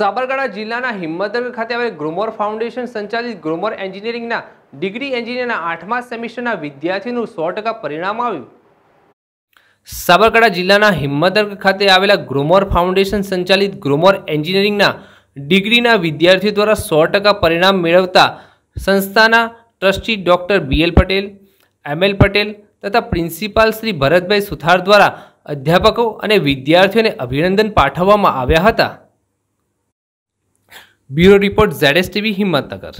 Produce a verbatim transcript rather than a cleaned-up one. સાબરકાંઠા જિલ્લાના હિંમતનગર ખાતે આવેલ ગ્રોમોર ફાઉન્ડેશન સંચાલિત ગ્રોમોર એન્જિનિયરિંગના ડિગ્રી એન્જિનિયરના આઠમા સેમિસ્ટરના વિદ્યાર્થીનું સો ટકા પરિણામ આવ્યું। સાબરકાંઠા જિલ્લાના હિંમતનગર ખાતે આવેલા ગ્રોમોર ફાઉન્ડેશન સંચાલિત ગ્રોમોર એન્જિનિયરિંગના ડિગ્રીના વિદ્યાર્થીઓ દ્વારા સો ટકા પરિણામ મેળવતા સંસ્થાના trustee doctor B L Patel, M L Patel तथा प्रिंसिपाल श्री भरतभाई सुथार द्वारा अध्यापकों और विद्यार्थियों ने अभिनंदन पाठववामां आव्या हता। Bureau report Z S T V Himmatnagar.